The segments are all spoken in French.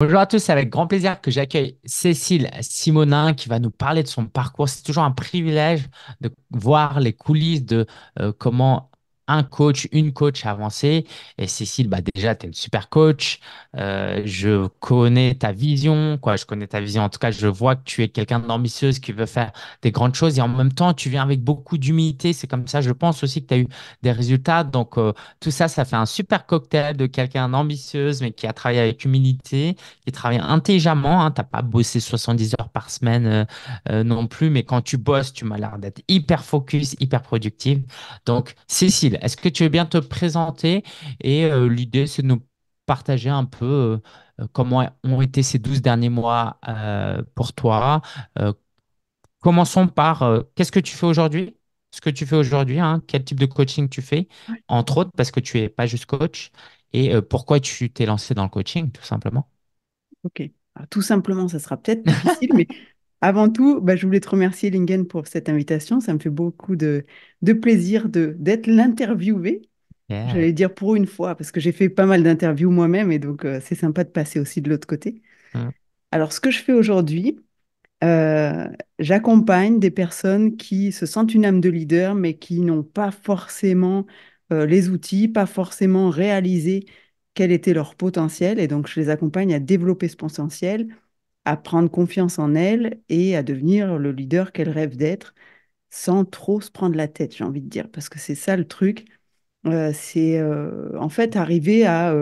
Bonjour à tous, c'est avec grand plaisir que j'accueille Cécile Simonin qui va nous parler de son parcours. C'est toujours un privilège de voir les coulisses de comment un coach, une coach a avancé. Et Cécile, déjà, tu es une super coach. Je connais ta vision, quoi. Je connais ta vision. En tout cas, je vois que tu es quelqu'un d'ambitieuse qui veut faire des grandes choses. Et en même temps, tu viens avec beaucoup d'humilité. C'est comme ça, je pense aussi que tu as eu des résultats. Donc, tout ça, ça fait un super cocktail de quelqu'un d'ambitieuse, mais qui a travaillé avec humilité, qui travaille intelligemment, hein. Tu n'as pas bossé 70 heures par semaine non plus. Mais quand tu bosses, tu m'as l'air d'être hyper focus, hyper productive. Donc, Cécile, est-ce que tu veux bien te présenter? Et l'idée, c'est de nous partager un peu comment ont été ces 12 derniers mois pour toi. Commençons par qu'est-ce que tu fais aujourd'hui? Ce que tu fais aujourd'hui, hein, quel type de coaching tu fais, entre autres, parce que tu n'es pas juste coach. Et pourquoi tu t'es lancé dans le coaching, tout simplement? Ok. Alors, tout simplement, ça sera peut-être difficile, mais... Avant tout, je voulais te remercier, Lingen, pour cette invitation. Ça me fait beaucoup de plaisir d'être l'interviewée. Yeah. J'allais dire pour une fois, parce que j'ai fait pas mal d'interviews moi-même, et donc c'est sympa de passer aussi de l'autre côté. Mm. Alors, ce que je fais aujourd'hui, j'accompagne des personnes qui se sentent une âme de leader, mais qui n'ont pas forcément les outils, pas forcément réalisé quel était leur potentiel. Et donc, je les accompagne à développer ce potentiel, à prendre confiance en elle et à devenir le leader qu'elle rêve d'être sans trop se prendre la tête, j'ai envie de dire, parce que c'est ça le truc. C'est en fait arriver à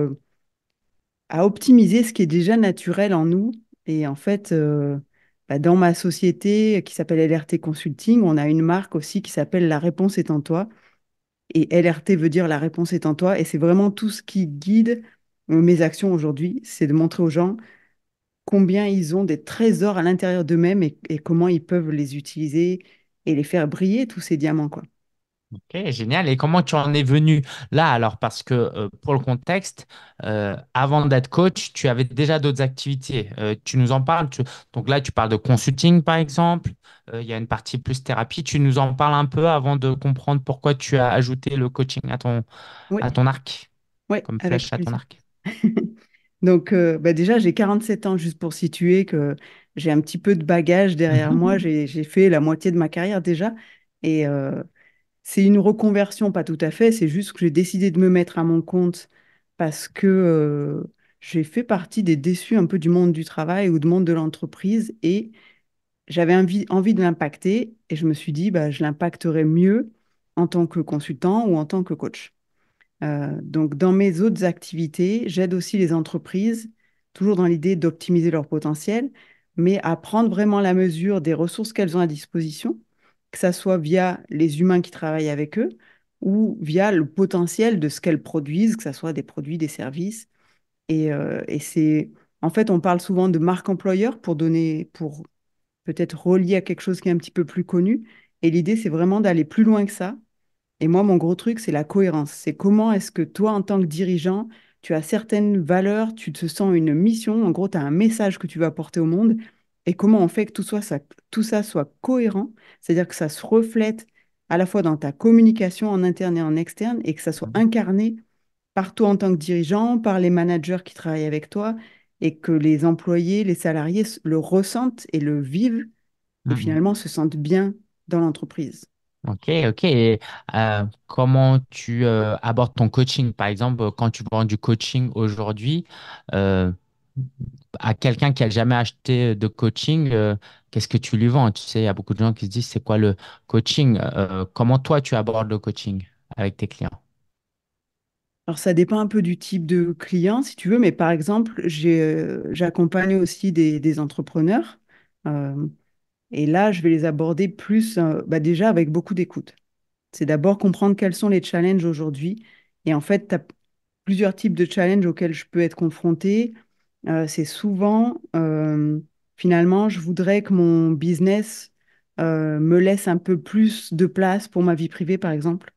optimiser ce qui est déjà naturel en nous. Et en fait, dans ma société qui s'appelle LRT Consulting, on a une marque aussi qui s'appelle La Réponse est en Toi. Et LRT veut dire La Réponse est en Toi. Et c'est vraiment tout ce qui guide mes actions aujourd'hui, c'est de montrer aux gens combien ils ont des trésors à l'intérieur d'eux-mêmes et comment ils peuvent les utiliser et les faire briller, tous ces diamants, quoi. Ok, génial. Et comment tu en es venu là alors? Parce que pour le contexte, avant d'être coach, tu avais déjà d'autres activités. Tu nous en parles. Donc là, tu parles de consulting, par exemple. Il y a une partie plus thérapie. Tu nous en parles un peu avant de comprendre pourquoi tu as ajouté le coaching à ton arc. Oui, comme flèche à ton arc. Donc, déjà, j'ai 47 ans, juste pour situer que j'ai un petit peu de bagage derrière moi. J'ai fait la moitié de ma carrière déjà. Et c'est une reconversion, pas tout à fait. C'est juste que j'ai décidé de me mettre à mon compte parce que j'ai fait partie des déçus un peu du monde du travail ou du monde de l'entreprise. Et j'avais envie de l'impacter. Et je me suis dit, je l'impacterai mieux en tant que consultant ou en tant que coach. Donc, dans mes autres activités, j'aide aussi les entreprises, toujours dans l'idée d'optimiser leur potentiel, mais à prendre vraiment la mesure des ressources qu'elles ont à disposition, que ça soit via les humains qui travaillent avec eux ou via le potentiel de ce qu'elles produisent, que ça soit des produits, des services. Et c'est, en fait, on parle souvent de marque employeur pour peut-être relier à quelque chose qui est un petit peu plus connu. Et l'idée, c'est vraiment d'aller plus loin que ça. Et moi, mon gros truc, c'est la cohérence. C'est comment est-ce que toi, en tant que dirigeant, tu as certaines valeurs, tu te sens une mission, en gros, tu as un message que tu vas porter au monde, et comment on fait que tout ça soit cohérent, c'est-à-dire que ça se reflète à la fois dans ta communication en interne et en externe, et que ça soit incarné par toi en tant que dirigeant, par les managers qui travaillent avec toi, et que les employés, les salariés le ressentent et le vivent, et finalement se sentent bien dans l'entreprise. Ok. Et comment tu abordes ton coaching? Par exemple, quand tu vends du coaching aujourd'hui, à quelqu'un qui n'a jamais acheté de coaching, qu'est-ce que tu lui vends? Tu sais, il y a beaucoup de gens qui se disent, c'est quoi le coaching? Comment toi, tu abordes le coaching avec tes clients? Alors, ça dépend un peu du type de client, si tu veux. Mais par exemple, j'accompagne aussi des entrepreneurs. Et là, je vais les aborder plus, déjà avec beaucoup d'écoute. C'est d'abord comprendre quels sont les challenges aujourd'hui. Et en fait, tu as plusieurs types de challenges auxquels je peux être confrontée. C'est souvent, finalement, je voudrais que mon business me laisse un peu plus de place pour ma vie privée, par exemple.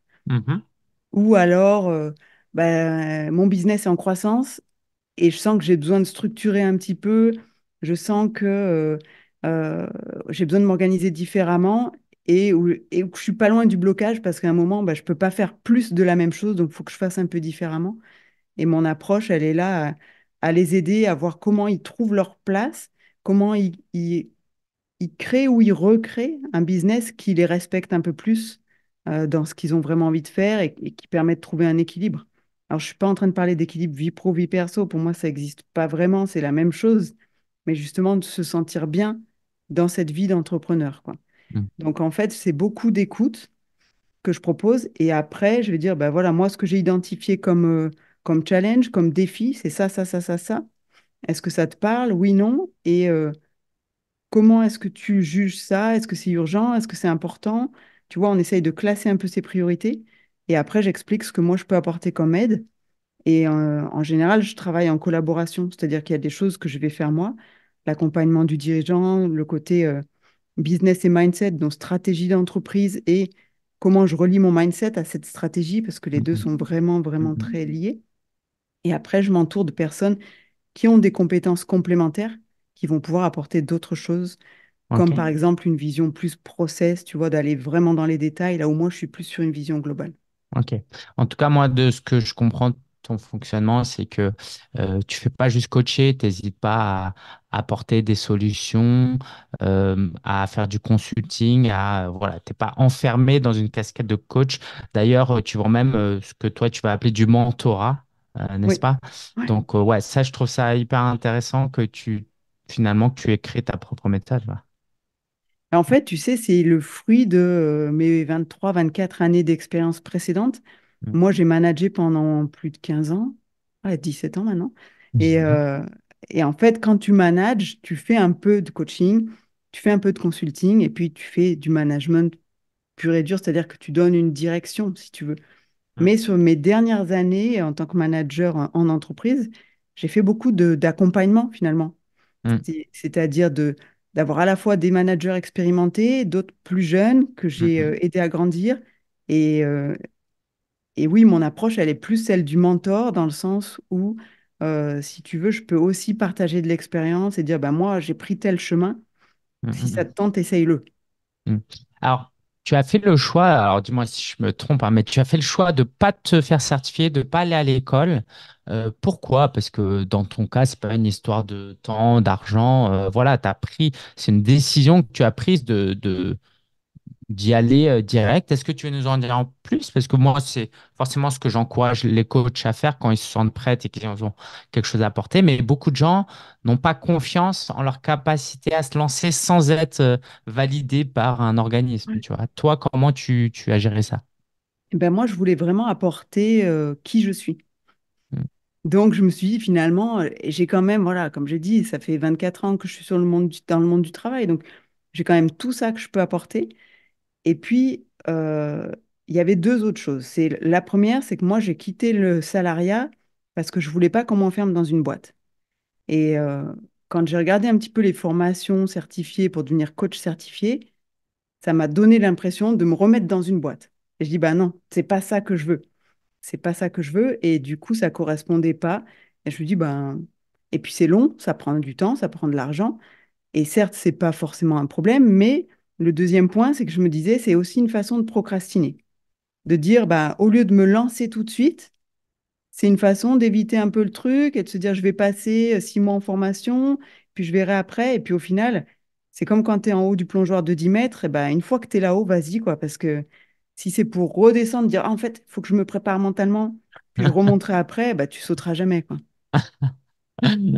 Ou alors, mon business est en croissance et je sens que j'ai besoin de structurer un petit peu. Je sens que... j'ai besoin de m'organiser différemment et où je suis pas loin du blocage parce qu'à un moment, je peux pas faire plus de la même chose, donc il faut que je fasse un peu différemment. Et mon approche, elle est là à les aider à voir comment ils trouvent leur place, comment ils créent ou ils recréent un business qui les respecte un peu plus dans ce qu'ils ont vraiment envie de faire et qui permet de trouver un équilibre. Alors, je ne suis pas en train de parler d'équilibre vie pro, vie perso. Pour moi, ça n'existe pas vraiment, c'est la même chose. Mais justement, de se sentir bien dans cette vie d'entrepreneur, quoi. Donc, en fait, c'est beaucoup d'écoute que je propose. Et après, je vais dire, ben voilà, moi, ce que j'ai identifié comme challenge, comme défi, c'est ça, ça, ça, ça, ça. Est-ce que ça te parle? Oui, non. Et comment est-ce que tu juges ça? Est-ce que c'est urgent? Est-ce que c'est important? Tu vois, on essaye de classer un peu ses priorités. Et après, j'explique ce que moi, je peux apporter comme aide. Et en général, je travaille en collaboration. C'est-à-dire qu'il y a des choses que je vais faire moi. L'accompagnement du dirigeant, le côté business et mindset, donc stratégie d'entreprise et comment je relie mon mindset à cette stratégie, parce que les deux sont vraiment, vraiment très liés. Et après, je m'entoure de personnes qui ont des compétences complémentaires, qui vont pouvoir apporter d'autres choses, comme par exemple une vision plus process, tu vois, d'aller vraiment dans les détails, là où moi, je suis plus sur une vision globale. Ok. En tout cas, moi, de ce que je comprends, ton fonctionnement, c'est que tu ne fais pas juste coacher, tu n'hésites pas à apporter des solutions, à faire du consulting, voilà, tu n'es pas enfermé dans une casquette de coach. D'ailleurs, tu vends même ce que toi, tu vas appeler du mentorat, n'est-ce pas? Ouais. Donc, ouais, ça, je trouve ça hyper intéressant que tu aies créé ta propre méthode. Là. En fait, tu sais, c'est le fruit de mes 23, 24 années d'expérience précédentes. Moi, j'ai managé pendant plus de 15 ans, 17 ans maintenant. Et en fait, quand tu manages, tu fais un peu de coaching, tu fais un peu de consulting et puis tu fais du management pur et dur, c'est-à-dire que tu donnes une direction, si tu veux. Mais sur mes dernières années, en tant que manager en entreprise, j'ai fait beaucoup d'accompagnement, finalement. C'est-à-dire d'avoir à la fois des managers expérimentés, d'autres plus jeunes que j'ai aidé à grandir Et oui, mon approche, elle est plus celle du mentor, dans le sens où, si tu veux, je peux aussi partager de l'expérience et dire, bah, moi, j'ai pris tel chemin. Si ça te tente, essaye-le. Alors, tu as fait le choix, alors dis-moi si je me trompe, hein, mais tu as fait le choix de ne pas te faire certifier, de ne pas aller à l'école. Pourquoi? Parce que dans ton cas, ce n'est pas une histoire de temps, d'argent. Voilà, c'est une décision que tu as prise d'y aller direct. Est-ce que tu veux nous en dire en plus? Parce que moi, c'est forcément ce que j'encourage les coachs à faire quand ils se sentent prêts et qu'ils ont quelque chose à apporter. Mais beaucoup de gens n'ont pas confiance en leur capacité à se lancer sans être validés par un organisme. Ouais. Tu vois. Toi, comment tu as géré ça? Ben moi, je voulais vraiment apporter qui je suis. Donc, je me suis dit, finalement, j'ai quand même, voilà, comme j'ai dit, ça fait 24 ans que je suis dans le monde du travail. Donc, j'ai quand même tout ça que je peux apporter. Et puis, il y avait deux autres choses. La première, c'est que moi, j'ai quitté le salariat parce que je ne voulais pas qu'on m'enferme dans une boîte. Et quand j'ai regardé un petit peu les formations certifiées pour devenir coach certifié, ça m'a donné l'impression de me remettre dans une boîte. Et je dis, bah non, c'est pas ça que je veux. C'est pas ça que je veux. Et du coup, ça ne correspondait pas. Et je me dis, ben... Et puis c'est long, ça prend du temps, ça prend de l'argent. Et certes, ce n'est pas forcément un problème, mais... Le deuxième point, c'est que je me disais, c'est aussi une façon de procrastiner. De dire, bah, au lieu de me lancer tout de suite, c'est une façon d'éviter un peu le truc et de se dire, je vais passer 6 mois en formation, puis je verrai après. Et puis au final, c'est comme quand tu es en haut du plongeoir de 10 mètres, et bah, une fois que tu es là-haut, vas-y, quoi. Parce que si c'est pour redescendre, dire, ah, en fait, il faut que je me prépare mentalement, puis je remonterai après, bah, tu sauteras jamais, quoi.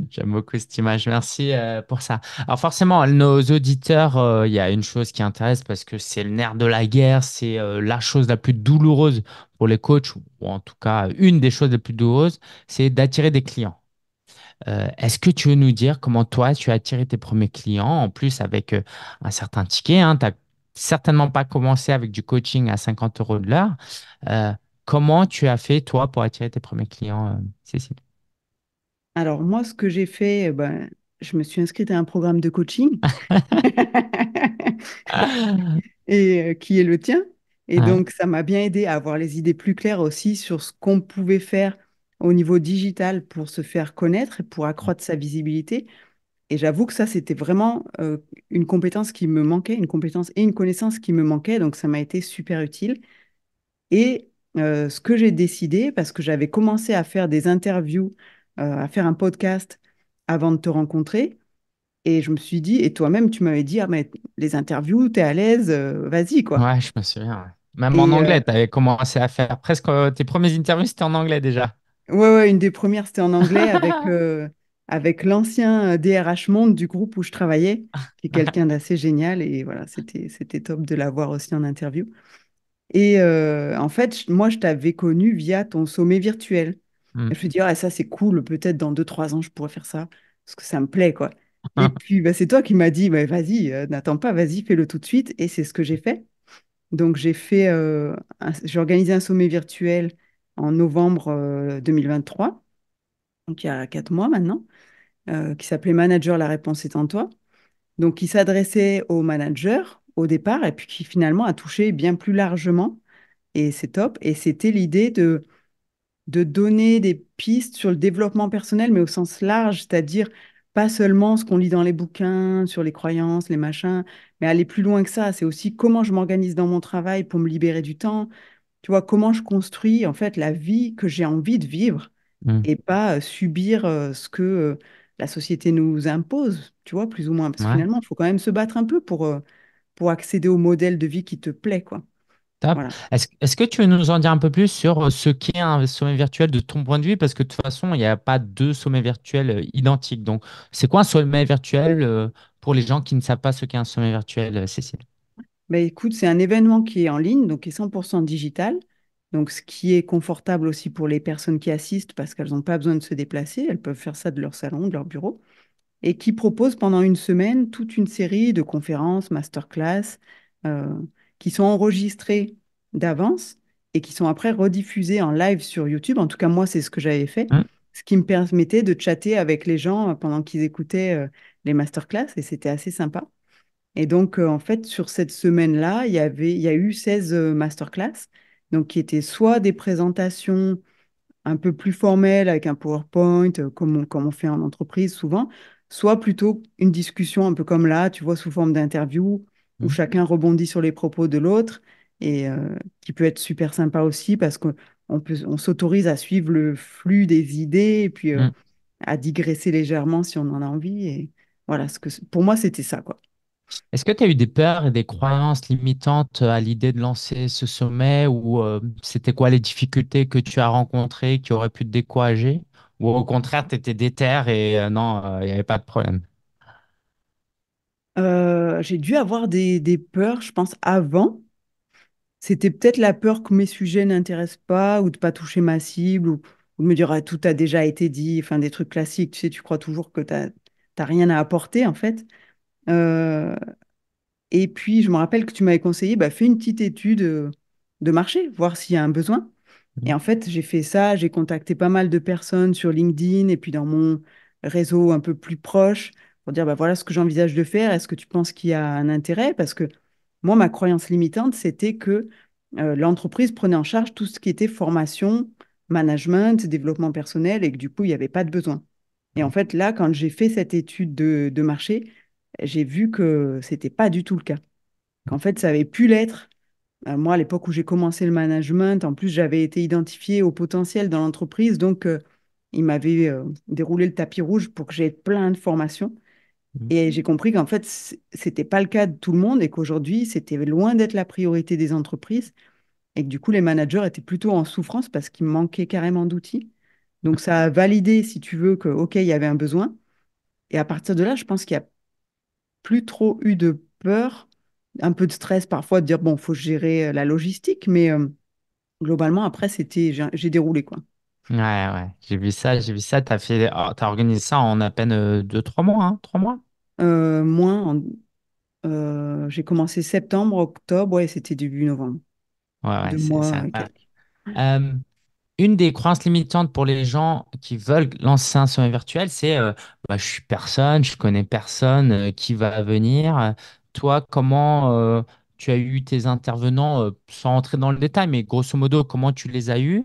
J'aime beaucoup cette image, merci pour ça. Alors forcément, nos auditeurs, il y a une chose qui intéresse parce que c'est le nerf de la guerre, c'est la chose la plus douloureuse pour les coachs, ou en tout cas une des choses les plus douloureuses, c'est d'attirer des clients. Est-ce que tu veux nous dire comment toi, tu as attiré tes premiers clients, en plus avec un certain ticket, hein, tu n'as certainement pas commencé avec du coaching à 50 € de l'heure. Comment tu as fait toi pour attirer tes premiers clients, Cécile? Alors, moi, ce que j'ai fait, ben, je me suis inscrite à un programme de coaching et qui est le tien. Et donc, ça m'a bien aidé à avoir les idées plus claires aussi sur ce qu'on pouvait faire au niveau digital pour se faire connaître et pour accroître sa visibilité. Et j'avoue que ça, c'était vraiment une compétence qui me manquait, une compétence et une connaissance qui me manquaient. Donc, ça m'a été super utile. Et ce que j'ai décidé, parce que j'avais commencé à faire des interviews à faire un podcast avant de te rencontrer. Et je me suis dit, et toi-même, tu m'avais dit, ah, mais les interviews, t'es à l'aise, vas-y, quoi. Ouais, je me souviens. Même en anglais, t'avais commencé à faire presque tes premières interviews, c'était en anglais déjà. Ouais, une des premières, c'était en anglais avec l'ancien DRH Monde du groupe où je travaillais, qui est quelqu'un d'assez génial. Et voilà, c'était top de l'avoir aussi en interview. Et en fait, moi, je t'avais connu via ton sommet virtuel. Mm. Et je me dis, ah, ça, c'est cool, peut-être dans 2-3 ans, je pourrais faire ça, parce que ça me plaît, quoi. Et puis, c'est toi qui m'as dit, vas-y, n'attends pas, vas-y, fais-le tout de suite. Et c'est ce que j'ai fait. Donc, j'ai organisé un sommet virtuel en novembre 2023, donc il y a 4 mois maintenant, qui s'appelait « Manager, la réponse est en toi ». Donc, qui s'adressait aux managers au départ et puis qui finalement a touché bien plus largement. Et c'est top. Et c'était l'idée de donner des pistes sur le développement personnel, mais au sens large, c'est-à-dire pas seulement ce qu'on lit dans les bouquins, sur les croyances, les machins, mais aller plus loin que ça. C'est aussi comment je m'organise dans mon travail pour me libérer du temps. Tu vois, comment je construis en fait la vie que j'ai envie de vivre et pas subir ce que la société nous impose, tu vois, plus ou moins. Parce que finalement, il faut quand même se battre un peu pour accéder au modèle de vie qui te plaît, quoi. Top. Voilà. Est-ce que tu veux nous en dire un peu plus sur ce qu'est un sommet virtuel de ton point de vue? Parce que de toute façon, il n'y a pas 2 sommets virtuels identiques. Donc, c'est quoi un sommet virtuel pour les gens qui ne savent pas ce qu'est un sommet virtuel, Cécile? Écoute, c'est un événement qui est en ligne, donc qui est 100% digital. Donc, ce qui est confortable aussi pour les personnes qui assistent parce qu'elles n'ont pas besoin de se déplacer. Elles peuvent faire ça de leur salon, de leur bureau. Et qui propose pendant une semaine toute une série de conférences, masterclass, qui sont enregistrés d'avance et qui sont après rediffusés en live sur YouTube. En tout cas, moi, c'est ce que j'avais fait, ce qui me permettait de chatter avec les gens pendant qu'ils écoutaient les masterclass et c'était assez sympa. Et donc, en fait, sur cette semaine-là, il y a eu 16 masterclass, donc qui étaient soit des présentations un peu plus formelles avec un PowerPoint, comme on fait en entreprise souvent, soit plutôt une discussion un peu comme là, tu vois, sous forme d'interview, où chacun rebondit sur les propos de l'autre et qui peut être super sympa aussi parce qu'on s'autorise à suivre le flux des idées et puis à digresser légèrement si on en a envie. Et voilà, pour moi, c'était ça, quoi. Est-ce que tu as eu des peurs et des croyances limitantes à l'idée de lancer ce sommet ou c'était quoi les difficultés que tu as rencontrées qui auraient pu te décourager? Ou au contraire, tu étais déter et non, il n'y avait pas de problème? J'ai dû avoir des peurs, je pense, avant. C'était peut-être la peur que mes sujets n'intéressent pas ou de ne pas toucher ma cible ou de me dire « tout a déjà été dit », enfin des trucs classiques, tu sais, tu crois toujours que tu n'as rien à apporter en fait. Et puis, je me rappelle que tu m'avais conseillé « fais une petite étude de marché, voir s'il y a un besoin ». Et en fait, j'ai fait ça, j'ai contacté pas mal de personnes sur LinkedIn et puis dans mon réseau un peu plus proche, pour dire, voilà ce que j'envisage de faire, est-ce que tu penses qu'il y a un intérêt? Parce que moi, ma croyance limitante, c'était que l'entreprise prenait en charge tout ce qui était formation, management, développement personnel, et que du coup, il n'y avait pas de besoin. Et en fait, là, quand j'ai fait cette étude de marché, j'ai vu que ce n'était pas du tout le cas. Qu'en fait, ça avait pu l'être. Moi, à l'époque où j'ai commencé le management, en plus, j'avais été identifiée au potentiel dans l'entreprise, donc il m'avait déroulé le tapis rouge pour que j'aie plein de formations. Et j'ai compris qu'en fait, ce n'était pas le cas de tout le monde et qu'aujourd'hui, c'était loin d'être la priorité des entreprises et que du coup, les managers étaient plutôt en souffrance parce qu'il manquait carrément d'outils. Donc, ça a validé, si tu veux, que OK, il y avait un besoin. Et à partir de là, je pense qu'il n'y a plus trop eu de peur, un peu de stress parfois de dire, bon, il faut gérer la logistique. Mais globalement, après, j'ai déroulé, quoi. Ouais, j'ai vu ça, t'as organisé ça en à peine 2-3 mois, hein, 3 mois? J'ai commencé septembre, octobre, ouais, c'était début novembre. Ouais, 2 mois. Une des croyances limitantes pour les gens qui veulent lancer un sommet virtuel, c'est je suis personne, je connais personne qui va venir. Toi, comment tu as eu tes intervenants, sans entrer dans le détail, mais grosso modo, comment tu les as eus?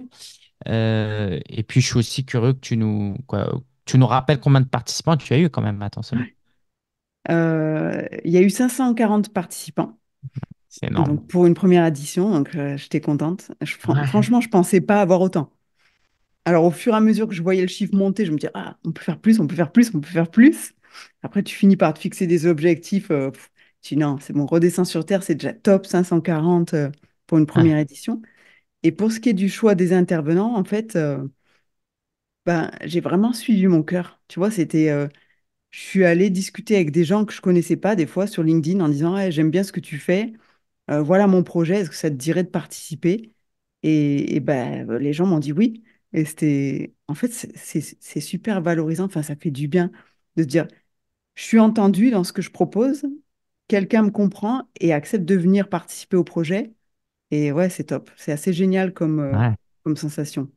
Et puis, je suis aussi curieux que tu nous rappelles combien de participants tu as eu quand même, attention. Il y a eu 540 participants. C'est énorme. Donc, pour une première édition, donc j'étais contente. Franchement, je ne pensais pas avoir autant. Alors, au fur et à mesure que je voyais le chiffre monter, je me disais, ah, on peut faire plus, on peut faire plus, on peut faire plus. Après, tu finis par te fixer des objectifs. Tu dis, non, c'est bon, redescend sur Terre, c'est déjà top 540 pour une première édition. Et pour ce qui est du choix des intervenants, en fait, j'ai vraiment suivi mon cœur. Tu vois, c'était... je suis allée discuter avec des gens que je ne connaissais pas, des fois, sur LinkedIn, en disant, hey, j'aime bien ce que tu fais. Voilà mon projet, est-ce que ça te dirait de participer? Et les gens m'ont dit oui. Et c'était, en fait, c'est super valorisant. Enfin, ça fait du bien de se dire, je suis entendue dans ce que je propose, quelqu'un me comprend et accepte de venir participer au projet. Et ouais, c'est top. C'est assez génial comme sensation.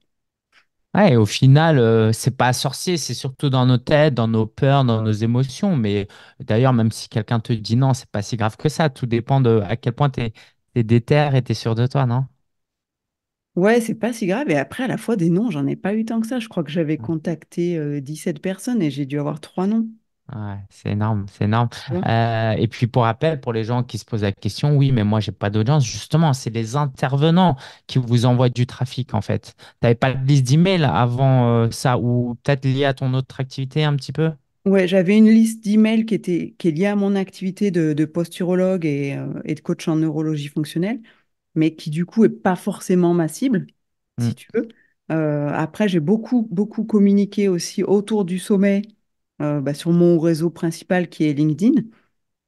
Ouais, et au final, c'est pas sorcier, c'est surtout dans nos têtes, dans nos peurs, dans nos émotions. Mais d'ailleurs, même si quelqu'un te dit non, c'est pas si grave que ça. Tout dépend de à quel point t'es déter et t'es sûr de toi, non? Ouais, c'est pas si grave. Et après, à la fois des noms, j'en ai pas eu tant que ça. Je crois que j'avais contacté 17 personnes et j'ai dû avoir 3 noms. Ouais, c'est énorme, c'est énorme. Ouais. Et puis pour rappel, pour les gens qui se posent la question, oui, mais moi, j'ai pas d'audience. Justement, c'est les intervenants qui vous envoient du trafic, en fait. Tu n'avais pas de liste d'emails avant ça, ou peut-être lié à ton autre activité un petit peu? Ouais, j'avais une liste d'emails qui est liée à mon activité de posturologue et de coach en neurologie fonctionnelle, mais qui du coup n'est pas forcément ma cible, si tu veux. Après, j'ai beaucoup, beaucoup communiqué aussi autour du sommet, sur mon réseau principal qui est LinkedIn,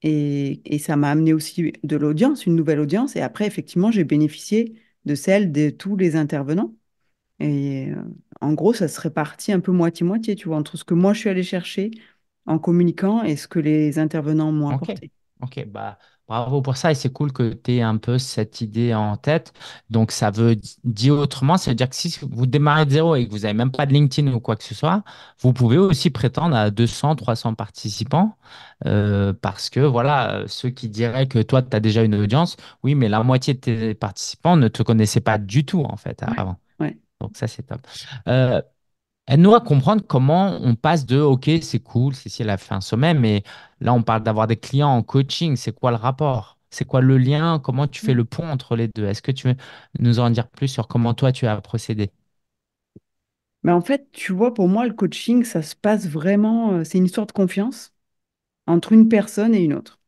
et ça m'a amené aussi de l'audience, une nouvelle audience, et après effectivement j'ai bénéficié de celle de tous les intervenants, et en gros ça se répartit un peu moitié-moitié, tu vois, entre ce que moi je suis allée chercher en communiquant et ce que les intervenants m'ont apporté. Ok, bravo pour ça, et c'est cool que tu aies un peu cette idée en tête. Donc, ça veut dire autrement, ça veut dire que si vous démarrez de zéro et que vous n'avez même pas de LinkedIn ou quoi que ce soit, vous pouvez aussi prétendre à 200, 300 participants parce que, voilà, ceux qui diraient que toi, tu as déjà une audience, oui, mais la moitié de tes participants ne te connaissaient pas du tout, en fait, avant. Ouais. Donc, ça, c'est top. Aide-nous à comprendre comment on passe de « Ok, c'est cool, Cécile a fait un sommet », mais là, on parle d'avoir des clients en coaching. C'est quoi le rapport? C'est quoi le lien? Comment tu fais le pont entre les deux? Est-ce que tu veux nous en dire plus sur comment toi, tu as procédé? Mais en fait, tu vois, pour moi, le coaching, ça se passe vraiment… C'est une histoire de confiance entre une personne et une autre.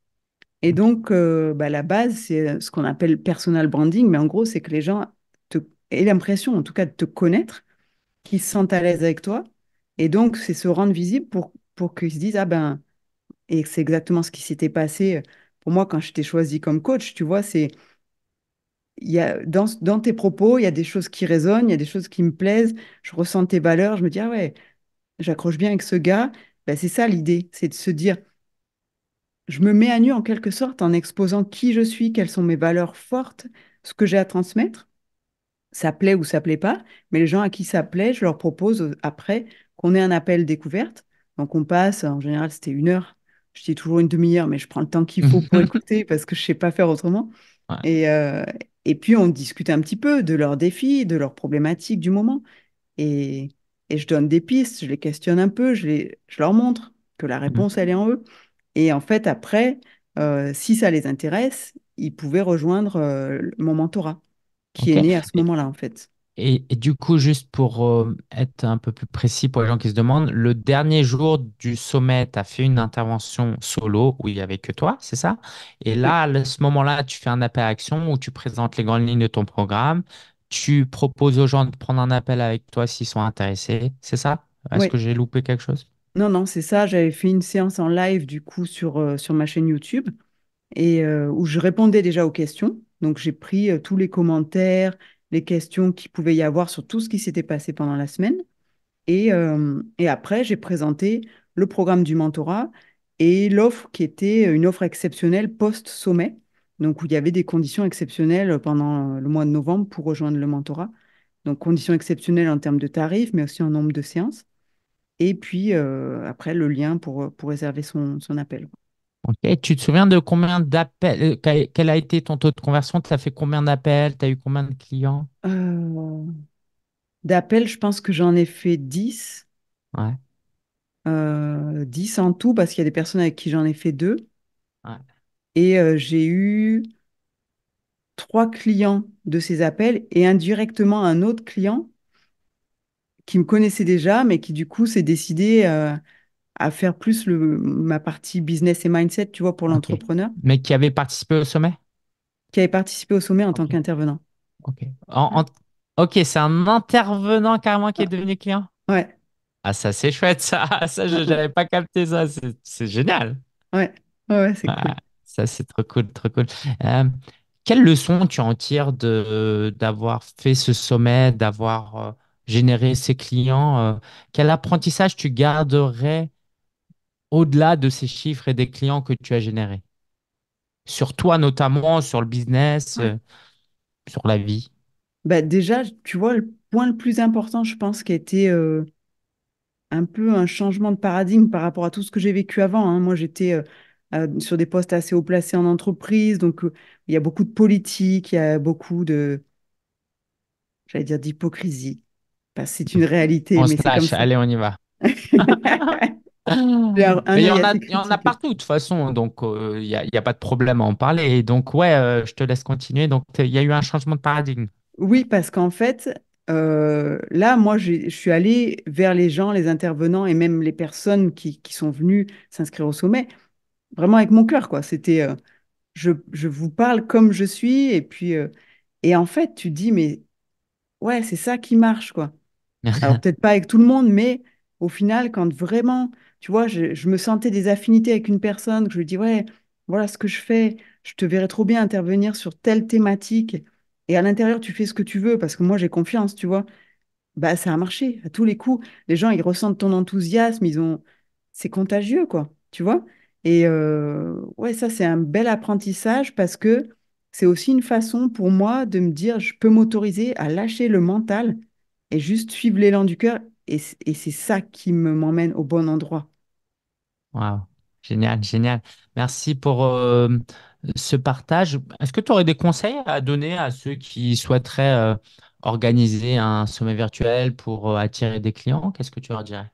Et donc, la base, c'est ce qu'on appelle personal branding. Mais en gros, c'est que les gens aient l'impression, en tout cas, de te connaître, qui se sentent à l'aise avec toi. Et donc, c'est se rendre visible pour qu'ils se disent, ah ben, et c'est exactement ce qui s'était passé pour moi quand je t'ai choisi comme coach, tu vois, c'est, dans tes propos, il y a des choses qui résonnent, il y a des choses qui me plaisent, je ressens tes valeurs, je me dis, ah ouais, j'accroche bien avec ce gars. Ben, c'est ça l'idée, c'est de se dire, je me mets à nu en quelque sorte en exposant qui je suis, quelles sont mes valeurs fortes, ce que j'ai à transmettre. Ça plaît ou ça plaît pas, mais les gens à qui ça plaît, je leur propose après qu'on ait un appel découverte. Donc on passe, en général c'était 1 heure, je dis toujours une demi-heure, mais je prends le temps qu'il faut pour écouter parce que je sais pas faire autrement. Ouais. Et puis on discute un petit peu de leurs défis, de leurs problématiques du moment. Et je donne des pistes, je les questionne un peu, je leur montre que la réponse elle est en eux. Et en fait après, si ça les intéresse, ils pouvaient rejoindre mon mentorat, qui est né à ce moment-là, en fait. Et du coup, juste pour être un peu plus précis pour les gens qui se demandent, le dernier jour du sommet, tu as fait une intervention solo où il n'y avait que toi, c'est ça? Et là, à ce moment-là, tu fais un appel à action où tu présentes les grandes lignes de ton programme, tu proposes aux gens de prendre un appel avec toi s'ils sont intéressés, c'est ça? Est-ce que j'ai loupé quelque chose? Non, c'est ça. J'avais fait une séance en live, du coup, sur ma chaîne YouTube et où je répondais déjà aux questions. Donc, j'ai pris tous les commentaires, les questions qu'il pouvait y avoir sur tout ce qui s'était passé pendant la semaine. Et après, j'ai présenté le programme du mentorat et l'offre qui était une offre exceptionnelle post-sommet, donc où il y avait des conditions exceptionnelles pendant le mois de novembre pour rejoindre le mentorat. Donc, conditions exceptionnelles en termes de tarifs, mais aussi en nombre de séances. Et puis, après, le lien pour réserver son appel. Ok, tu te souviens de combien d'appels, quel a été ton taux de conversion? Tu as fait combien d'appels? Tu as eu combien de clients? D'appels, je pense que j'en ai fait 10. Ouais. 10 en tout, parce qu'il y a des personnes avec qui j'en ai fait 2. Ouais. Et j'ai eu 3 clients de ces appels et indirectement un autre client qui me connaissait déjà, mais qui du coup s'est décidé à faire plus ma partie business et mindset, tu vois, pour l'entrepreneur. Mais qui avait participé au sommet? Qui avait participé au sommet en tant qu'intervenant. Ok, c'est un intervenant carrément qui est devenu client. Ouais. Ah, ça, c'est chouette, ça. Ça, je n'avais pas capté ça. C'est génial. Ouais, c'est cool. Ça, c'est trop cool, trop cool. Quelle leçon tu en tires d'avoir fait ce sommet, d'avoir généré ces clients? Quel apprentissage tu garderais au-delà de ces chiffres et des clients que tu as générés? Sur toi notamment, sur le business, sur la vie. Bah déjà, tu vois, le point le plus important, je pense, qui a été un peu un changement de paradigme par rapport à tout ce que j'ai vécu avant, hein. Moi, j'étais sur des postes assez haut placés en entreprise, donc il y a beaucoup de politique, il y a beaucoup de, j'allais dire, d'hypocrisie. Bah, c'est une réalité. On se lâche, allez, on y va. Il y en a partout de toute façon, donc il n'y a pas de problème à en parler. Et donc, je te laisse continuer. Donc, il y a eu un changement de paradigme. Oui, parce qu'en fait, là, moi, je suis allée vers les gens, les intervenants et même les personnes qui sont venues s'inscrire au sommet, vraiment avec mon cœur, quoi. C'était, je vous parle comme je suis, et puis, et en fait, tu te dis, mais ouais, c'est ça qui marche, quoi. Alors, peut-être pas avec tout le monde, mais au final, quand vraiment, tu vois, je me sentais des affinités avec une personne, que je lui dis, ouais, voilà ce que je fais, je te verrais trop bien intervenir sur telle thématique. Et à l'intérieur, tu fais ce que tu veux, parce que moi, j'ai confiance, tu vois. Bah, ça a marché à tous les coups. Les gens, ils ressentent ton enthousiasme, c'est contagieux, quoi, tu vois. Et ça, c'est un bel apprentissage, parce que c'est aussi une façon pour moi de me dire, je peux m'autoriser à lâcher le mental et juste suivre l'élan du cœur. Et c'est ça qui m'emmène au bon endroit. Waouh, génial, génial. Merci pour ce partage. Est-ce que tu aurais des conseils à donner à ceux qui souhaiteraient organiser un sommet virtuel pour attirer des clients? Qu'est-ce que tu leur dirais?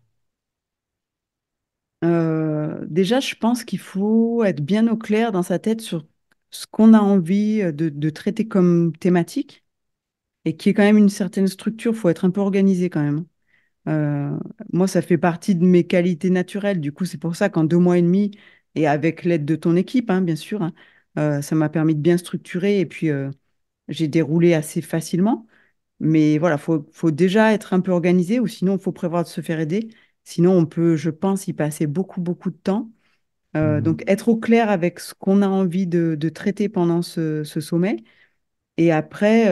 Déjà, je pense qu'il faut être bien au clair dans sa tête sur ce qu'on a envie de traiter comme thématique, et qu'il y ait quand même une certaine structure. Il faut être un peu organisé quand même. Moi, ça fait partie de mes qualités naturelles. Du coup, c'est pour ça qu'en 2 mois et demi, et avec l'aide de ton équipe, hein, bien sûr, hein, ça m'a permis de bien structurer, et puis j'ai déroulé assez facilement. Mais voilà, faut déjà être un peu organisé, ou sinon, il faut prévoir de se faire aider. Sinon, on peut, je pense, y passer beaucoup, beaucoup de temps. Donc, être au clair avec ce qu'on a envie de traiter pendant ce sommet. Et après,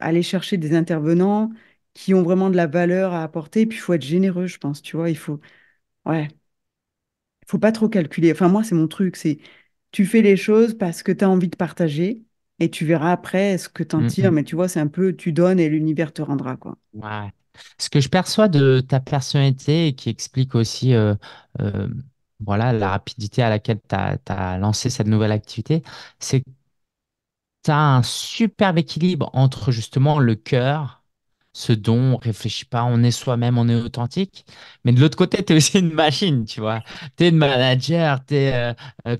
aller chercher des intervenants qui ont vraiment de la valeur à apporter. Et puis, il faut être généreux, je pense, tu vois. Il faut pas trop calculer. Enfin, moi, c'est mon truc. C'est tu fais les choses parce que tu as envie de partager, et tu verras après ce que tu en tires. Mais tu vois, c'est un peu tu donnes et l'univers te rendra, quoi. Ouais. Ce que je perçois de ta personnalité, et qui explique aussi la rapidité à laquelle tu as lancé cette nouvelle activité, c'est que tu as un superbe équilibre entre justement le cœur, ce dont on ne réfléchit pas, on est soi-même, on est authentique. Mais de l'autre côté, tu es aussi une machine, tu vois. Tu es une manager,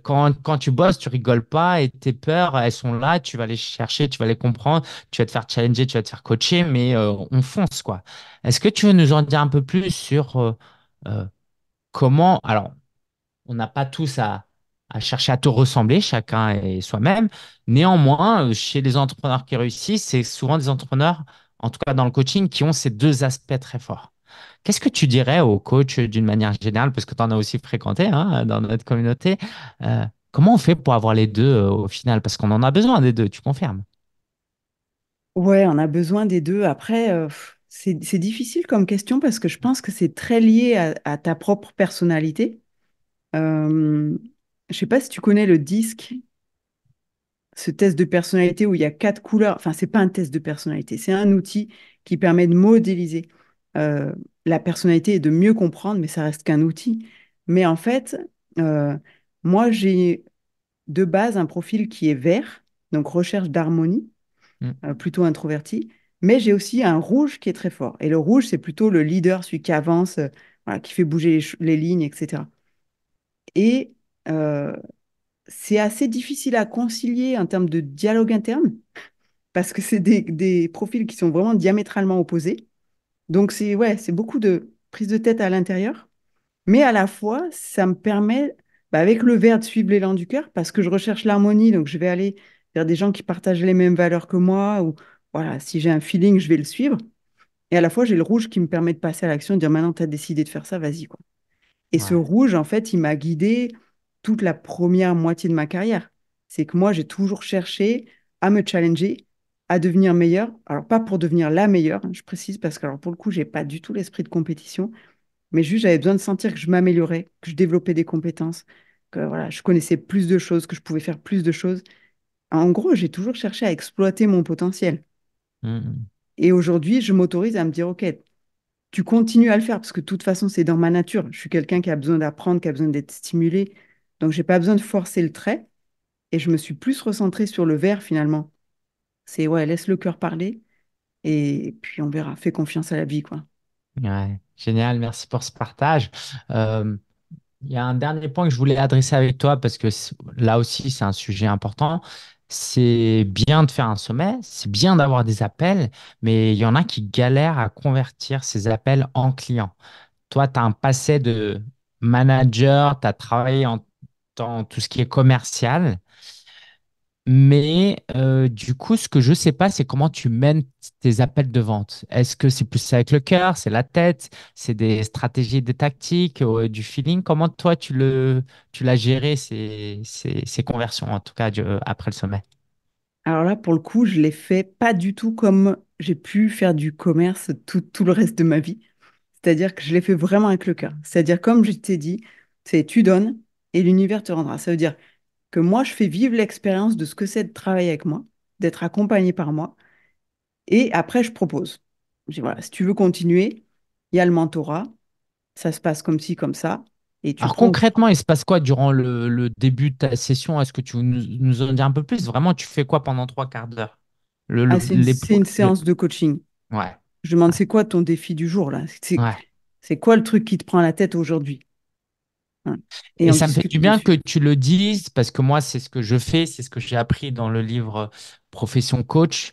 quand tu bosses, tu rigoles pas, et tes peurs, elles sont là, tu vas les chercher, tu vas les comprendre, tu vas te faire challenger, tu vas te faire coacher, mais on fonce, quoi. Est-ce que tu veux nous en dire un peu plus sur comment… Alors, on n'a pas tous à chercher à te ressembler, chacun et soi-même. Néanmoins, chez les entrepreneurs qui réussissent, c'est souvent des entrepreneurs, en tout cas dans le coaching, qui ont ces deux aspects très forts. Qu'est-ce que tu dirais aux coachs d'une manière générale, parce que tu en as aussi fréquenté dans notre communauté, comment on fait pour avoir les deux au final? Parce qu'on en a besoin des deux, tu confirmes? Ouais, on a besoin des deux. Après, c'est difficile comme question, parce que je pense que c'est très lié à ta propre personnalité. Je ne sais pas si tu connais le DISC, ce test de personnalité où il y a 4 couleurs. Enfin, ce n'est pas un test de personnalité, c'est un outil qui permet de modéliser la personnalité et de mieux comprendre, mais ça reste qu'un outil. Mais en fait, moi, j'ai de base un profil qui est vert, donc recherche d'harmonie, plutôt introverti, mais j'ai aussi un rouge qui est très fort. Et le rouge, c'est plutôt le leader, celui qui avance, qui fait bouger les lignes, etc. Et c'est assez difficile à concilier en termes de dialogue interne, parce que c'est des profils qui sont vraiment diamétralement opposés. Donc, c'est beaucoup de prise de tête à l'intérieur. Mais à la fois, ça me permet, avec le verre, de suivre l'élan du cœur, parce que je recherche l'harmonie, donc je vais aller vers des gens qui partagent les mêmes valeurs que moi, ou voilà, si j'ai un feeling, je vais le suivre. Et à la fois, j'ai le rouge qui me permet de passer à l'action, de dire maintenant, tu as décidé de faire ça, vas-y, quoi. Et ce rouge, en fait, il m'a guidée toute la première moitié de ma carrière. C'est que moi, j'ai toujours cherché à me challenger, à devenir meilleure. Alors, pas pour devenir la meilleure, je précise, parce que alors, pour le coup, je n'ai pas du tout l'esprit de compétition, mais juste, j'avais besoin de sentir que je m'améliorais, que je développais des compétences, que voilà, je connaissais plus de choses, que je pouvais faire plus de choses. En gros, j'ai toujours cherché à exploiter mon potentiel. Et aujourd'hui, je m'autorise à me dire, OK, tu continues à le faire, parce que de toute façon, c'est dans ma nature. Je suis quelqu'un qui a besoin d'apprendre, qui a besoin d'être stimulé. Donc, je n'ai pas besoin de forcer le trait. Et je me suis plus recentrée sur le verre, finalement. C'est, laisse le cœur parler. Et puis, on verra. Fais confiance à la vie, quoi. Ouais, génial. Merci pour ce partage. Il y a un dernier point que je voulais adresser avec toi, parce que là aussi, c'est un sujet important. C'est bien de faire un sommet, c'est bien d'avoir des appels, mais il y en a qui galèrent à convertir ces appels en clients. Toi, tu as un passé de manager, tu as travaillé dans tout ce qui est commercial, mais du coup, ce que je ne sais pas, c'est comment tu mènes tes appels de vente. Est-ce que c'est plus avec le cœur, c'est la tête, c'est des stratégies, des tactiques, du feeling? Comment toi, tu l'as géré, ces conversions, en tout cas après le sommet? Alors là, pour le coup, je ne l'ai fait pas du tout comme j'ai pu faire du commerce tout le reste de ma vie. C'est-à-dire que je l'ai fait vraiment avec le cœur. C'est-à-dire, comme je t'ai dit, c'est tu donnes et l'univers te rendra. Ça veut dire que moi, je fais vivre l'expérience de ce que c'est de travailler avec moi, d'être accompagné par moi. Et après, je propose. Je dis, voilà, si tu veux continuer, il y a le mentorat. Ça se passe comme ci, comme ça. Et tu Alors concrètement, il se passe quoi durant le début de ta session? Est-ce que tu nous en dis un peu plus? Vraiment, tu fais quoi pendant 3 quarts d'heure? C'est une séance de coaching. Ouais. Je demande, c'est quoi ton défi du jour, là? C'est quoi le truc qui te prend la tête aujourd'hui? Et ça me fait du bien que tu le dises, parce que moi, c'est ce que je fais, c'est ce que j'ai appris dans le livre Profession Coach.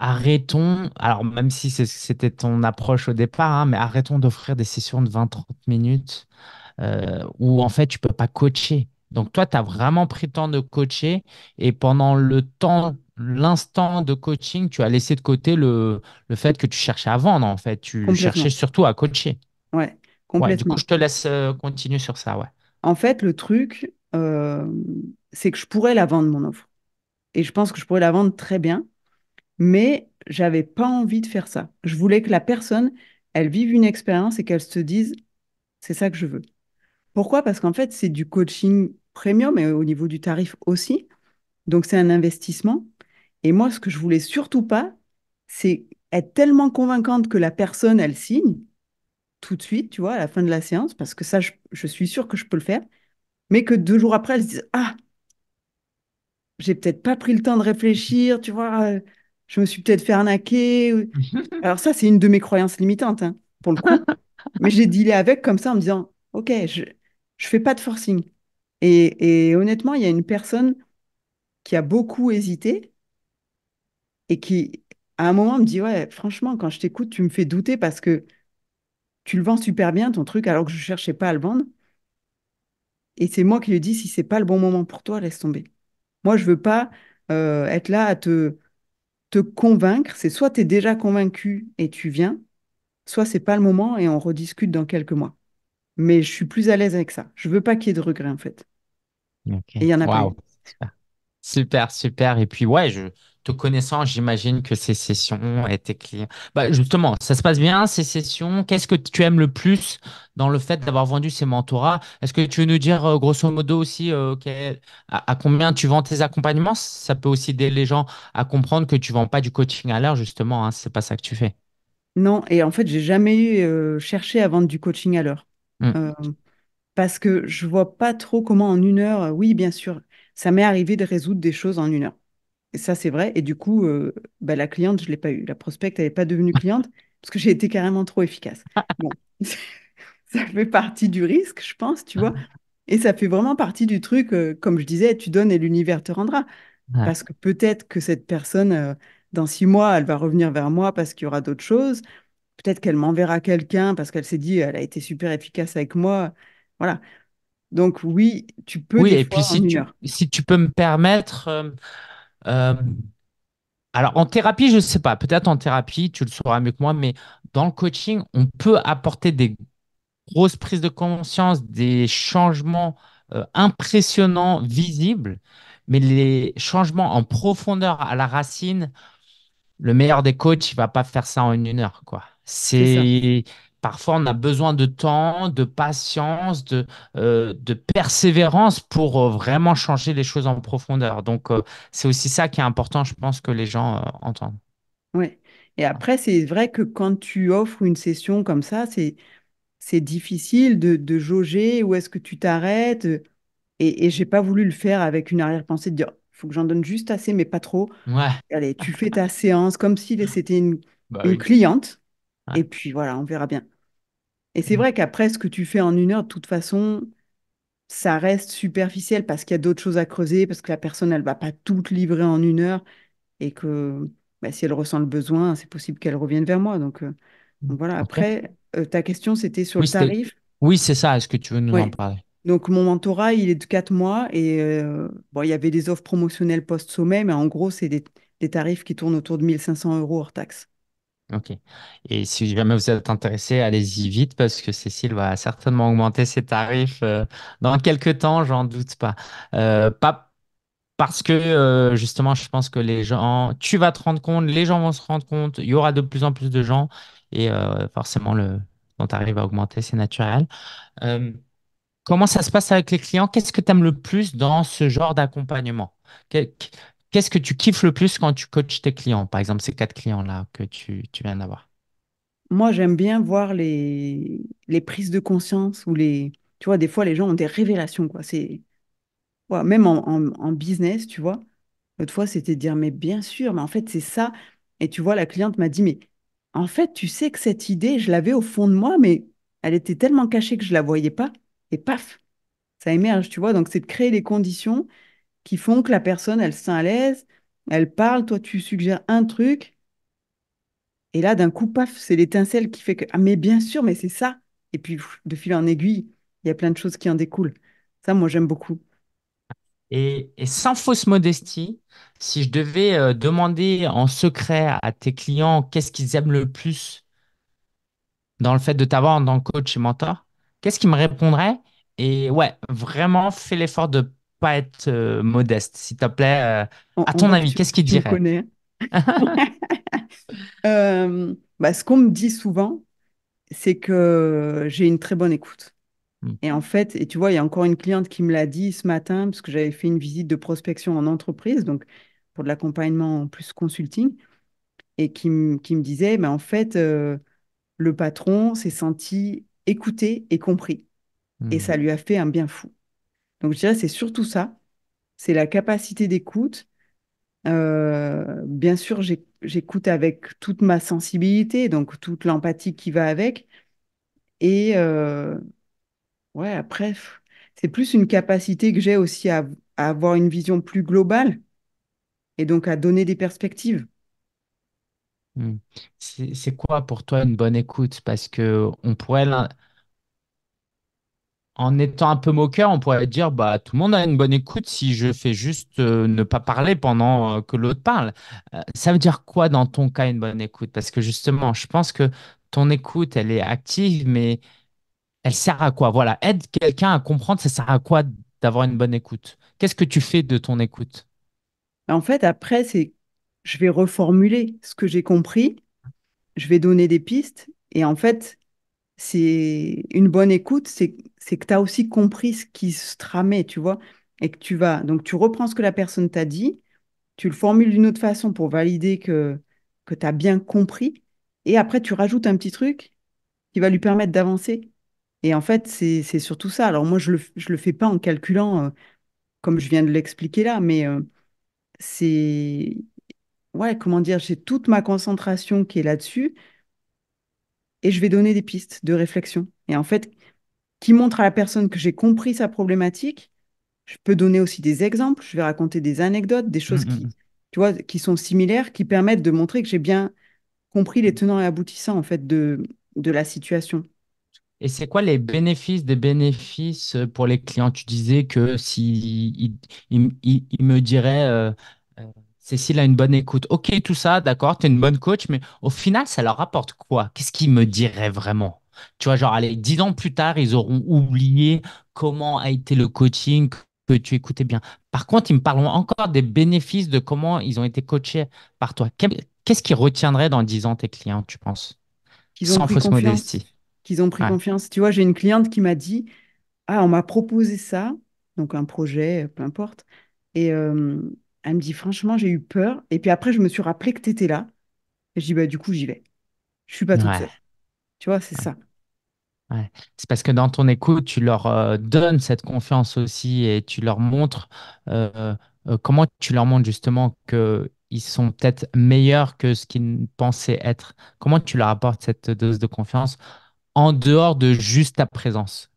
Arrêtons, alors même si c'était ton approche au départ, mais arrêtons d'offrir des sessions de 20-30 minutes où en fait, tu ne peux pas coacher. Donc, toi, tu as vraiment pris le temps de coacher et pendant l'instant de coaching, tu as laissé de côté le fait que tu cherchais à vendre, en fait. Tu cherchais surtout à coacher. Ouais. Ouais, du coup, je te laisse continuer sur ça. Ouais. En fait, le truc, c'est que je pourrais la vendre, mon offre. Et je pense que je pourrais la vendre très bien, mais je n'avais pas envie de faire ça. Je voulais que la personne, elle vive une expérience et qu'elle se dise « c'est ça que je veux ». Pourquoi ? Parce qu'en fait, c'est du coaching premium, mais au niveau du tarif aussi. Donc, c'est un investissement. Et moi, ce que je ne voulais surtout pas, c'est être tellement convaincante que la personne, elle signe, tout de suite, tu vois, à la fin de la séance, parce que ça, je suis sûre que je peux le faire, mais que 2 jours après, elle se dise « Ah, j'ai peut-être pas pris le temps de réfléchir, tu vois, je me suis peut-être fait arnaquer. » Alors ça, c'est une de mes croyances limitantes, pour le coup. Mais j'ai dealé avec comme ça en me disant « Ok, je fais pas de forcing. » Et honnêtement, il y a une personne qui a beaucoup hésité et qui, à un moment, me dit « Ouais, franchement, quand je t'écoute, tu me fais douter parce que tu le vends super bien, ton truc, alors que je ne cherchais pas à le vendre. » Et c'est moi qui lui dis, si ce n'est pas le bon moment pour toi, laisse tomber. Moi, je ne veux pas être là à te convaincre. C'est soit tu es déjà convaincu et tu viens, soit ce n'est pas le moment et on rediscute dans quelques mois. Mais je suis plus à l'aise avec ça. Je ne veux pas qu'il y ait de regrets, en fait. Okay. Et il n'y en a pas. Super, super. Et puis, te connaissant, j'imagine que ces sessions et tes clients… justement, ça se passe bien, ces sessions. Qu'est-ce que tu aimes le plus dans le fait d'avoir vendu ces mentorats? Est-ce que tu veux nous dire, grosso modo aussi, à combien tu vends tes accompagnements? Ça peut aussi aider les gens à comprendre que tu ne vends pas du coaching à l'heure, justement. Ce n'est pas ça que tu fais. Non, et en fait, je n'ai jamais cherché à vendre du coaching à l'heure. Parce que je ne vois pas trop comment en 1 heure… Oui, bien sûr, ça m'est arrivé de résoudre des choses en 1 heure. Et ça, c'est vrai. Et du coup, la cliente, je ne l'ai pas eue. La prospecte n'est pas devenue cliente parce que j'ai été carrément trop efficace. Bon. Ça fait partie du risque, je pense, tu vois. Et ça fait vraiment partie du truc, comme je disais, tu donnes et l'univers te rendra. Ouais. Parce que peut-être que cette personne, dans 6 mois, elle va revenir vers moi parce qu'il y aura d'autres choses. Peut-être qu'elle m'enverra quelqu'un parce qu'elle s'est dit, elle a été super efficace avec moi. Voilà. Donc oui, tu peux. Oui, et puis si tu peux me permettre, alors en thérapie, je ne sais pas, peut-être en thérapie, tu le sauras mieux que moi, mais dans le coaching, on peut apporter des grosses prises de conscience, des changements impressionnants, visibles, mais les changements en profondeur à la racine, le meilleur des coachs, il ne va pas faire ça en 1 heure, quoi. C'est parfois, on a besoin de temps, de patience, de persévérance pour vraiment changer les choses en profondeur. Donc, c'est aussi ça qui est important, je pense, que les gens entendent. Oui. Et après, c'est vrai que quand tu offres une session comme ça, c'est difficile de jauger où est-ce que tu t'arrêtes. Et je n'ai pas voulu le faire avec une arrière-pensée de dire, il faut que j'en donne juste assez, mais pas trop. Ouais. Allez, tu fais ta séance comme si c'était une cliente. Ouais. Et puis, voilà, on verra bien. Et c'est vrai qu'après, ce que tu fais en 1 heure, de toute façon, ça reste superficiel parce qu'il y a d'autres choses à creuser, parce que la personne, elle ne va pas tout livrer en 1 heure et que bah, si elle ressent le besoin, c'est possible qu'elle revienne vers moi. Donc voilà. Après, ta question, c'était sur le tarif. Oui, c'est ça. Est-ce que tu veux nous en parler? Donc, mon mentorat, il est de 4 mois et il y avait des offres promotionnelles post-sommet, mais en gros, c'est des tarifs qui tournent autour de 1 500 € hors taxe. Ok. Et si jamais vous êtes intéressé, allez-y vite parce que Cécile va certainement augmenter ses tarifs dans quelques temps, j'en doute pas. Pas parce que justement, je pense que les gens, tu vas te rendre compte, les gens vont se rendre compte, il y aura de plus en plus de gens et forcément, ton tarif va augmenter, c'est naturel. Comment ça se passe avec les clients? Qu'est-ce que tu aimes le plus dans ce genre d'accompagnement? Qu'est-ce que tu kiffes le plus quand tu coaches tes clients? Par exemple, ces 4 clients-là que tu viens d'avoir. Moi, j'aime bien voir les prises de conscience ou tu vois, des fois, les gens ont des révélations, quoi. Ouais, même en business, tu vois. L'autre fois, c'était de dire, mais bien sûr, mais en fait, c'est ça. Et tu vois, la cliente m'a dit, mais en fait, tu sais que cette idée, je l'avais au fond de moi, mais elle était tellement cachée que je ne la voyais pas. Et paf, ça émerge, tu vois. Donc, c'est de créer les conditions qui font que la personne, elle se sent à l'aise, elle parle, toi, tu suggères un truc, et là, d'un coup, paf, c'est l'étincelle qui fait que, ah, mais bien sûr, mais c'est ça. Et puis, de fil en aiguille, il y a plein de choses qui en découlent. Ça, moi, j'aime beaucoup. Et sans fausse modestie, si je devais demander en secret à tes clients qu'est-ce qu'ils aiment le plus dans le fait de t'avoir en tant que coach et mentor, qu'est-ce qu'ils me répondraient? Et ouais, vraiment, fais l'effort de pas être modeste, s'il te plaît. À ton avis, qu'est-ce qu'il dirait? Ce qu'on me dit souvent, c'est que j'ai une très bonne écoute. Et en fait, et tu vois, il y a encore une cliente qui me l'a dit ce matin, parce que j'avais fait une visite de prospection en entreprise, donc pour de l'accompagnement en plus consulting, et qui me disait, mais en fait, le patron s'est senti écouté et compris. Et ça lui a fait un bien fou. Donc, je dirais, c'est surtout ça. C'est la capacité d'écoute. Bien sûr, j'écoute avec toute ma sensibilité, donc toute l'empathie qui va avec. Et après, c'est plus une capacité que j'ai aussi à avoir une vision plus globale et donc à donner des perspectives. C'est quoi pour toi une bonne écoute? Parce qu'on pourrait... En étant un peu moqueur, on pourrait dire bah tout le monde a une bonne écoute si je fais juste ne pas parler pendant que l'autre parle. Ça veut dire quoi dans ton cas une bonne écoute? Parce que justement, je pense que ton écoute, elle est active, mais elle sert à quoi? Voilà, aide quelqu'un à comprendre, ça sert à quoi d'avoir une bonne écoute? Qu'est-ce que tu fais de ton écoute? En fait, après, je vais reformuler ce que j'ai compris, je vais donner des pistes et en fait, c'est une bonne écoute, c'est que tu as aussi compris ce qui se tramait, tu vois, et que tu vas... Donc, tu reprends ce que la personne t'a dit, tu le formules d'une autre façon pour valider que tu as bien compris, et après, tu rajoutes un petit truc qui va lui permettre d'avancer. Et en fait, c'est surtout ça. Alors, moi, je le fais pas en calculant, comme je viens de l'expliquer là, mais c'est... Ouais, comment dire, j'ai toute ma concentration qui est là-dessus, et je vais donner des pistes de réflexion. Et en fait... qui montre à la personne que j'ai compris sa problématique. Je peux donner aussi des exemples, je vais raconter des anecdotes, des choses qui sont similaires, qui permettent de montrer que j'ai bien compris les tenants et aboutissants en fait, de la situation. Et c'est quoi les bénéfices des bénéfices pour les clients? Tu disais que s'il me dirait Cécile a une bonne écoute. Ok, tout ça, d'accord, tu es une bonne coach, mais au final, ça leur apporte quoi? Qu'est-ce qu'ils me diraient vraiment? Tu vois, genre, allez, 10 ans plus tard, ils auront oublié comment a été le coaching que tu écoutais bien. Par contre, ils me parleront encore des bénéfices de comment ils ont été coachés par toi. Qu'est-ce qu'ils retiendraient dans 10 ans tes clients, tu penses? Sans fausse modestie. Qu'ils ont pris confiance. Tu vois, j'ai une cliente qui m'a dit « Ah, on m'a proposé ça, donc un projet, peu importe. » Et elle me dit « Franchement, j'ai eu peur. » Et puis après, je me suis rappelé que tu étais là. Et je dis bah, « Du coup, j'y vais. Je ne suis pas toute seule. » Tu vois, c'est ça. Ouais. C'est parce que dans ton écoute, tu leur donnes cette confiance aussi et tu leur montres comment tu leur montres justement que ils sont peut-être meilleurs que ce qu'ils pensaient être. Comment tu leur apportes cette dose de confiance en dehors de juste ta présence?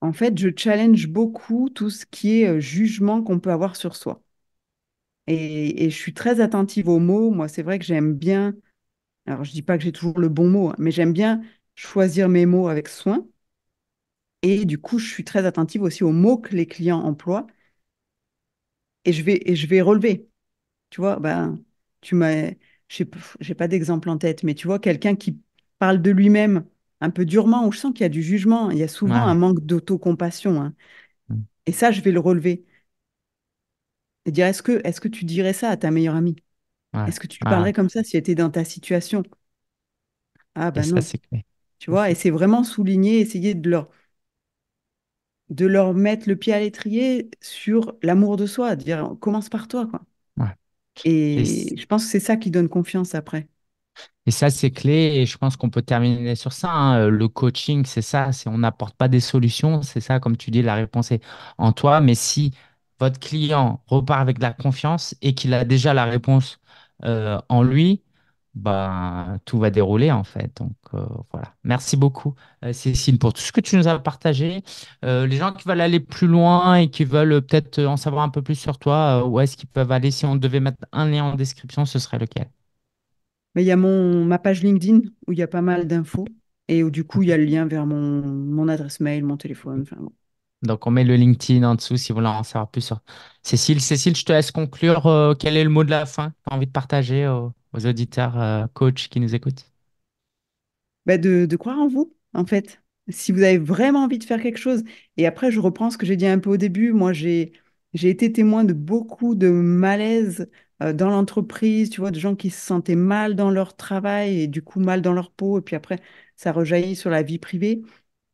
En fait, je challenge beaucoup tout ce qui est jugement qu'on peut avoir sur soi. Et je suis très attentive aux mots. Moi, c'est vrai que j'aime bien... Alors, je ne dis pas que j'ai toujours le bon mot, hein, mais j'aime bien choisir mes mots avec soin. Et du coup, je suis très attentive aussi aux mots que les clients emploient. Et je vais relever. Tu vois, ben, tu m'as... Je n'ai pas d'exemple en tête, mais tu vois, quelqu'un qui parle de lui-même un peu durement, où je sens qu'il y a du jugement. Il y a souvent un manque d'autocompassion. Hein. Et ça, je vais le relever. Et dire, est-ce que tu dirais ça à ta meilleure amie? Est-ce que tu parlerais comme ça si elle était dans ta situation? Ah ben et non. Ça, tu vois, et c'est vraiment souligner, essayer de leur mettre le pied à l'étrier sur l'amour de soi, de dire, commence par toi, quoi. Ouais. Et je pense que c'est ça qui donne confiance après. Et ça, c'est clé et je pense qu'on peut terminer sur ça. Hein. Le coaching, c'est ça, on n'apporte pas des solutions, c'est ça, comme tu dis, la réponse est en toi. Mais si votre client repart avec de la confiance et qu'il a déjà la réponse en lui, ben, tout va dérouler en fait. Donc voilà. Merci beaucoup Cécile pour tout ce que tu nous as partagé. Les gens qui veulent aller plus loin et qui veulent peut-être en savoir un peu plus sur toi, où est-ce qu'ils peuvent aller? Si on devait mettre un lien en description, ce serait lequel? Mais il y a ma page LinkedIn où il y a pas mal d'infos et où du coup, il y a le lien vers mon adresse mail, mon téléphone. Enfin, bon. Donc, on met le LinkedIn en dessous si vous voulez en savoir plus sur Cécile. Cécile, je te laisse conclure. Quel est le mot de la fin que tu as envie de partager aux auditeurs coachs qui nous écoutent? Bah de croire en vous, en fait. Si vous avez vraiment envie de faire quelque chose. Et après, je reprends ce que j'ai dit un peu au début. Moi, j'ai été témoin de beaucoup de malaise dans l'entreprise, tu vois, de gens qui se sentaient mal dans leur travail et du coup mal dans leur peau, et puis après, ça rejaillit sur la vie privée.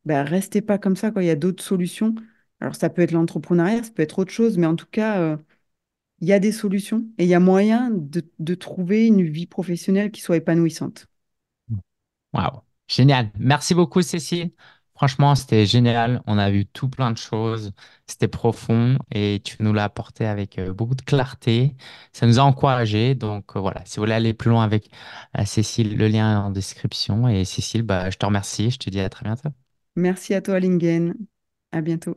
Ben, restez pas comme ça, quoi. Il y a d'autres solutions. Alors, ça peut être l'entrepreneuriat, ça peut être autre chose, mais en tout cas, il y a des solutions et il y a moyen de trouver une vie professionnelle qui soit épanouissante. Waouh, génial. Merci beaucoup, Cécile. Franchement, c'était génial. On a vu tout plein de choses. C'était profond et tu nous l'as apporté avec beaucoup de clarté. Ça nous a encouragés. Donc voilà, si vous voulez aller plus loin avec Cécile, le lien est en description. Et Cécile, bah, je te remercie. Je te dis à très bientôt. Merci à toi, Lingen. À bientôt.